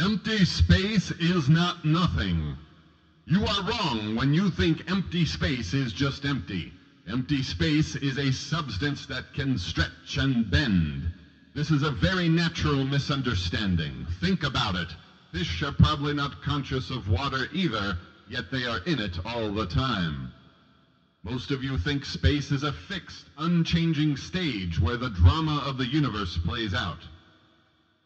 Empty space is not nothing. You are wrong when you think empty space is just empty. Empty space is a substance that can stretch and bend. This is a very natural misunderstanding. Think about it. Fish are probably not conscious of water either, yet they are in it all the time. Most of you think space is a fixed, unchanging stage where the drama of the universe plays out.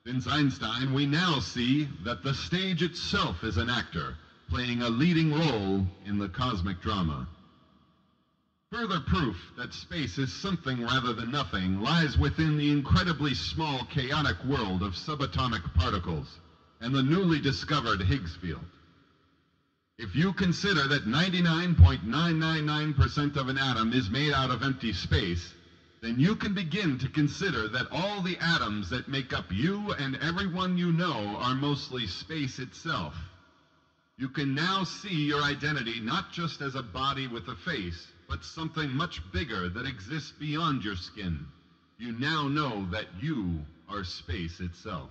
Since Einstein, we now see that the stage itself is an actor, playing a leading role in the cosmic drama. Further proof that space is something rather than nothing lies within the incredibly small chaotic world of subatomic particles and the newly discovered Higgs field. If you consider that 99.999% of an atom is made out of empty space, then you can begin to consider that all the atoms that make up you and everyone you know are mostly space itself. You can now see your identity not just as a body with a face, but something much bigger that exists beyond your skin. You now know that you are space itself.